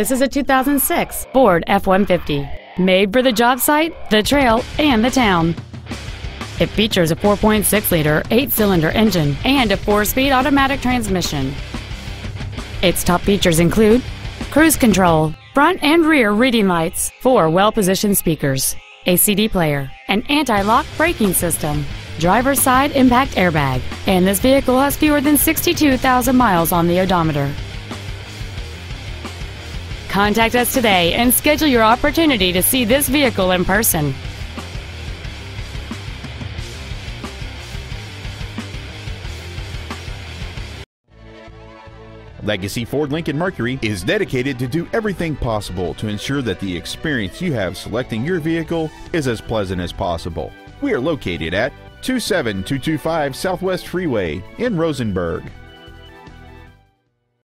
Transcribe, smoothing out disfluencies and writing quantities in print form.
This is a 2006 Ford F-150, made for the job site, the trail, and the town. It features a 4.6-liter, 8-cylinder engine and a 4-speed automatic transmission. Its top features include cruise control, front and rear reading lights, 4 well-positioned speakers, a CD player, an anti-lock braking system, driver's side impact airbag, and this vehicle has fewer than 62,000 miles on the odometer. Contact us today and schedule your opportunity to see this vehicle in person. Legacy Ford Lincoln Mercury is dedicated to do everything possible to ensure that the experience you have selecting your vehicle is as pleasant as possible. We are located at 27225 Southwest Freeway in Rosenberg.